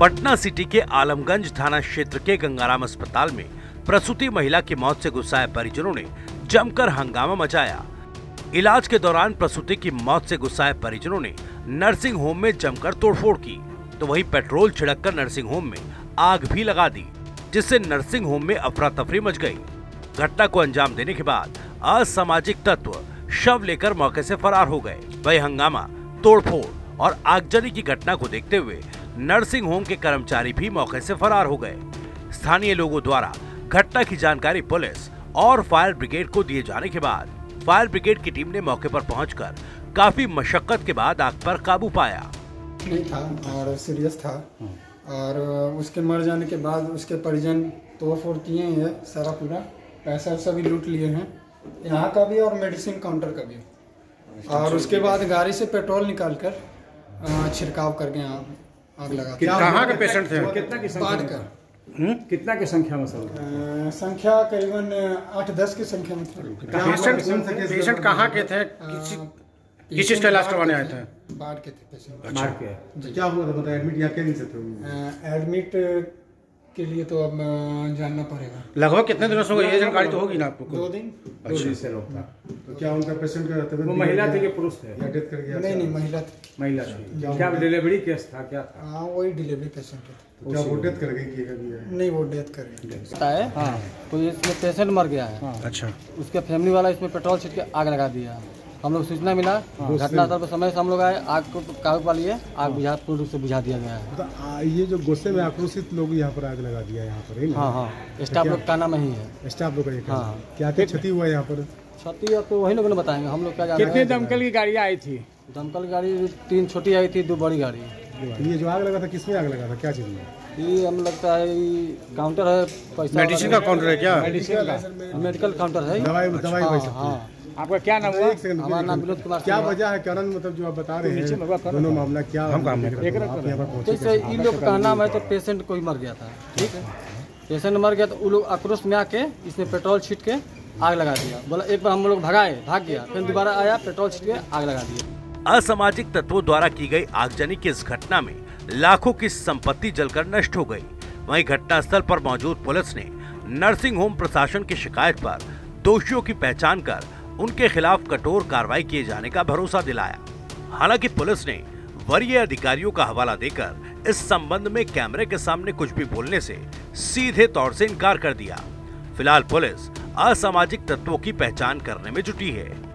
Patna city के आलमगंज थाना क्षेत्र के गंगाराम अस्पताल में प्रसूति महिला की मौत से गुस्साए परिजनों ने जमकर हंगामा मचाया। इलाज के दौरान प्रसूति की मौत से गुस्साए परिजनों ने नर्सिंग होम में जमकर तोड़फोड़ की तो वहीं पेट्रोल छिड़ककर नर्सिंग होम में आग भी लगा दी, जिससे नर्सिंग होम में अफरा तफरी मच गई। घटना को अंजाम देने के बाद असामाजिक तत्व शव लेकर मौके से फरार हो गए। वही हंगामा, तोड़फोड़ और आगजनी की घटना को देखते हुए नर्सिंग होम के कर्मचारी भी मौके से फरार हो गए। स्थानीय लोगों द्वारा घटना की जानकारी पुलिस और फायर ब्रिगेड को दिए जाने के बाद फायर ब्रिगेड की टीम ने मौके पर पहुंचकर काफी मशक्कत के बाद आग पर काबू पाया। था और सीरियस था और उसके मर जाने के बाद उसके परिजन तोड़फोड़ किए हैं, सारा पूरा पैसा सभी लूट लिए हैं, यहाँ का भी और मेडिसिन काउंटर का भी। और उसके बाद गाड़ी से पेट्रोल निकाल कर छिड़काव करके यहाँ आग लगा। कहाँ के पेशेंट थे? कितना की संख्या में? संख्या करीबन 8-10 की संख्या में। पेशेंट कहाँ के थे? किस चीज का इलाज करवाने आए थे? बाढ़ के थे पेशेंट। क्या हुआ था? एडमिट या कैसे थे? एडमिट के लिए तो अब जानना पड़ेगा। लगभग कितने दिनों से होगा? ये जानकारी तो होगी ना आपको? 2 दिन। अच्छा, से लोग था। तो क्या उनका पेशेंट का वो महिला थे कि पुरुष थे? नहीं, महिला थी। महिला थी। क्या डिलीवरी केस था? क्या था? हाँ, वही डिलीवरी पेशेंट था। क्या वो डेथ कर गई? नहीं, वो डेथ कर गई। हाँ, तो इसमें पेशेंट मर गया है। अच्छा, उसके फैमिली वाला इसमें पेट्रोल छिड़क के आग लगा दिया। हम लोग सूचना मिला, घटनास्थल पर समय से हम लोग आए, आग को काबू पा लिए। आग बुझा पूर्ण रूप से बुझा दिया गया है। तो ये जो गुस्से में आक्रोशित लोग यहाँ पर आग लगा दिया यहाँ पर। हाँ हाँ, स्टाफ लोग का नाम ही है, स्टाफ लोग। हाँ, क्या क्या क्षति हुआ यहाँ पर? क्षति अब तो वही लोग ने बताएंगे, हम लोग क्या जानते हैं। कितने दमकल की गाड़ियाँ आई थी? दमकल गाड़ी 3 छोटी आई थी, 2 बड़ी गाड़ी। ये जो आग लगा था किसमें आग लगा था? क्या चीज में? ये हम लगता है काउंटर है, पैसा मेडिसिन का काउंटर है। क्या मेडिकल काउंटर है? दवाई। आपका क्या नाम हुआ? हमारा नाम विनोद कुमार। क्या वजह है, कारण मतलब जो आप बता रहे हैं दोनों मामला क्या? जैसे इन लोग का नाम है तो पेशेंट कोई मर गया था, ठीक है। पेशेंट मर गया तो वो लोग आक्रोश में आके इसमें पेट्रोल छीट के आग लगा दिया। बोला एक बार हम लोग भगाए, भाग गया, फिर दोबारा आया, पेट्रोल छीट के आग लगा दिया। असामाजिक तत्वों द्वारा की गई आगजनी की इस घटना में लाखों की संपत्ति जलकर नष्ट हो गयी। वही घटनास्थल पर मौजूद पुलिस ने नर्सिंग होम प्रशासन की शिकायत पर दोषियों की पहचान कर उनके खिलाफ कठोर कार्रवाई किए जाने का भरोसा दिलाया। हालांकि पुलिस ने वरीय अधिकारियों का हवाला देकर इस संबंध में कैमरे के सामने कुछ भी बोलने से सीधे तौर से इनकार कर दिया। फिलहाल पुलिस असामाजिक तत्वों की पहचान करने में जुटी है।